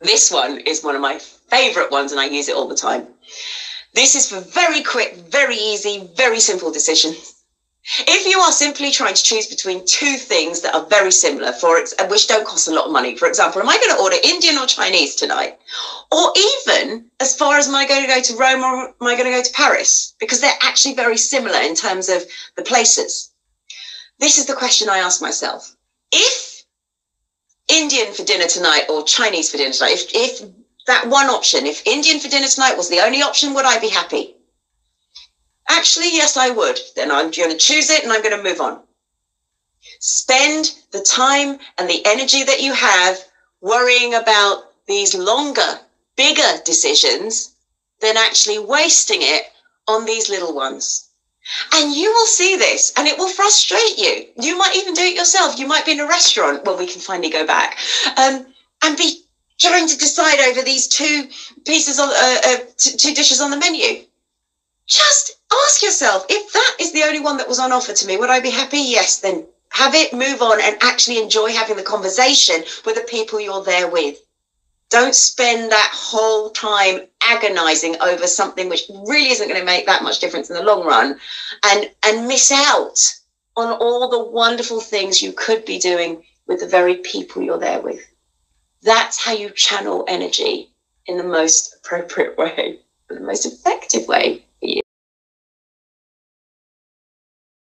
This one is one of my favorite ones and I use it all the time. This is for very quick, very easy, very simple decisions. If you are simply trying to choose between two things that are very similar, which don't cost a lot of money, for example, am I going to order Indian or Chinese tonight? Or even as far as am I going to go to Rome or am I going to go to Paris? Because they're actually very similar in terms of the places. This is the question I ask myself. If Indian for dinner tonight or Chinese for dinner tonight, if that one option, if Indian for dinner tonight was the only option, would I be happy? Actually, yes, I would. Then I'm going to choose it and I'm going to move on. Spend the time and the energy that you have worrying about these longer, bigger decisions than actually wasting it on these little ones. And you will see this and it will frustrate you. You might even do it yourself. You might be in a restaurant when we can finally go back and be trying to decide over these two dishes on the menu. Just ask yourself, if that is the only one that was on offer to me, would I be happy? Yes, then have it, move on, and actually enjoy having the conversation with the people you're there with. Don't spend that whole time agonizing over something which really isn't going to make that much difference in the long run and miss out on all the wonderful things you could be doing with the very people you're there with. That's how you channel energy in the most appropriate way, the most effective way.